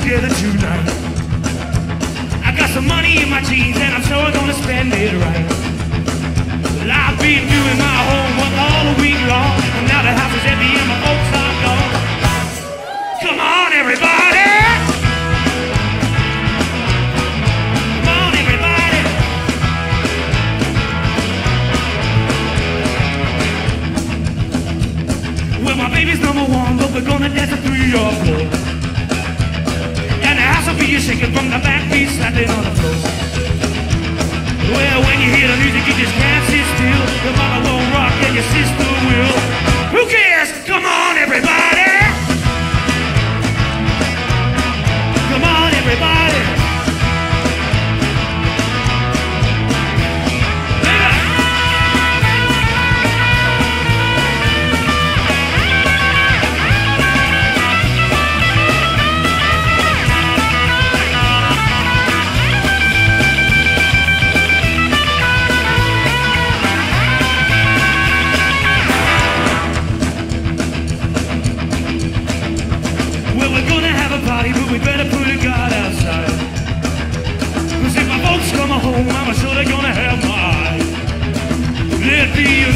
together tonight. I got some money in my jeans and I'm sure gonna spend it right. Well, I've been doing my homework all week long, and now the house is empty and my oats are gone. Come on, everybody. Come on, everybody. Well, my baby's number one, but we're gonna dance a 3 or 4. You're shaking from the back, feet slapping on the floor. Well, when you hear the music, you just can't sit still. Your mama won't rock and your sister will. Who cares? Come on, everybody. Come on, everybody. We better put a guard outside, 'cause if my folks come home, I'm sure they're gonna have my eye. Let be a